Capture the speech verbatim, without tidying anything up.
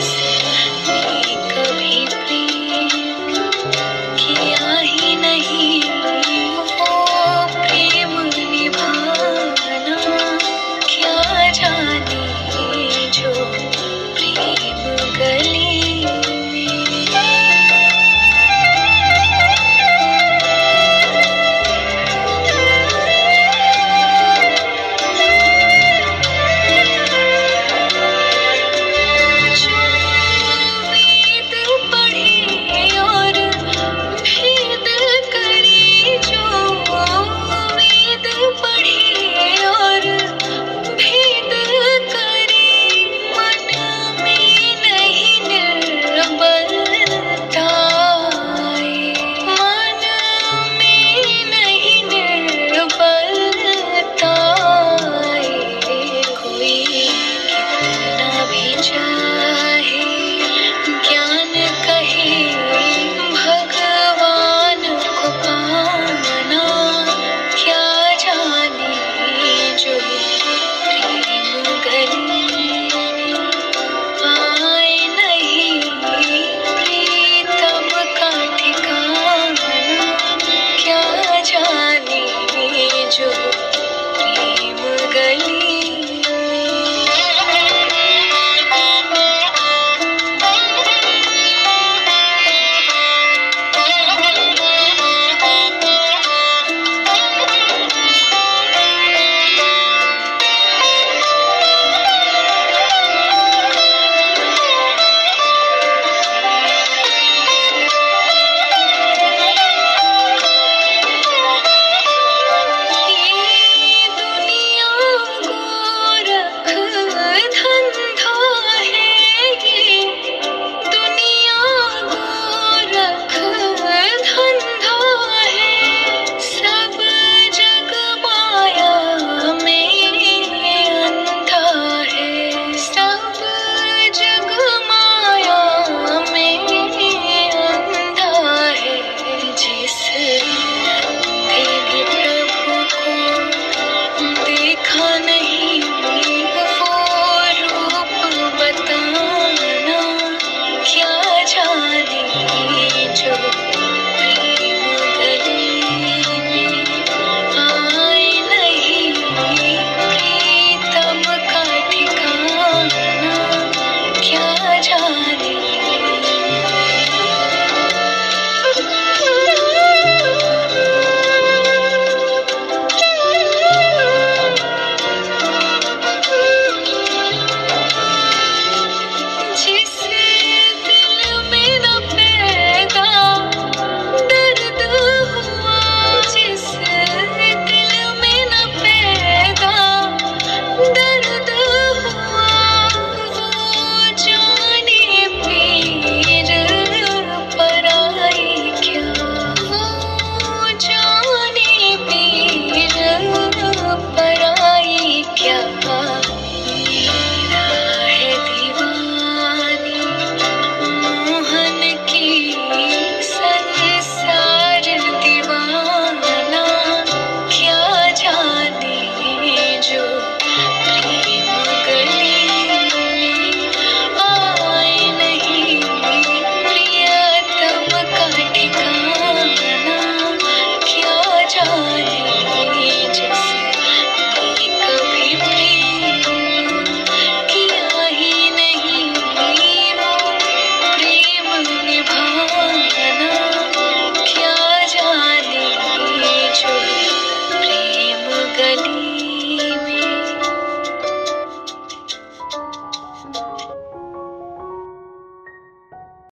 It's